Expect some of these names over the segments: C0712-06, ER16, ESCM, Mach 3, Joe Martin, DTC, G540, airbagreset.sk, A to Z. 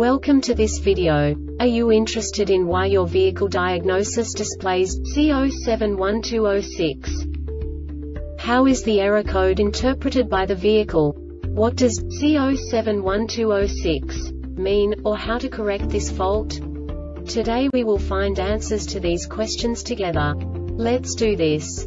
Welcome to this video. Are you interested in why your vehicle diagnosis displays C0712-06? How is the error code interpreted by the vehicle? What does C0712-06 mean, or how to correct this fault? Today we will find answers to these questions together. Let's do this.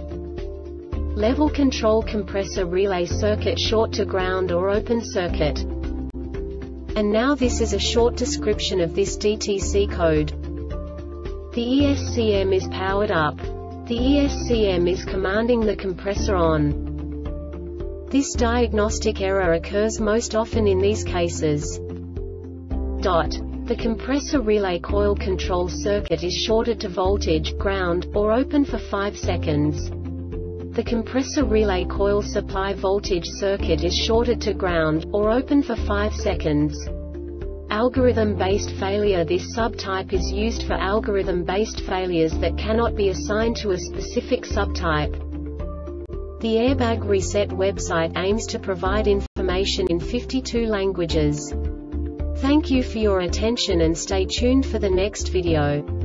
level control compressor relay circuit short to ground or open circuit. And now this is a short description of this DTC code. The ESCM is powered up. The ESCM is commanding the compressor on. This diagnostic error occurs most often in these cases. The compressor relay coil control circuit is shorted to voltage, ground, or open for 5 seconds. The compressor relay coil supply voltage circuit is shorted to ground, or open for 5 seconds. Algorithm-based failure. This subtype is used for algorithm-based failures that cannot be assigned to a specific subtype. The Airbag Reset website aims to provide information in 52 languages. Thank you for your attention and stay tuned for the next video.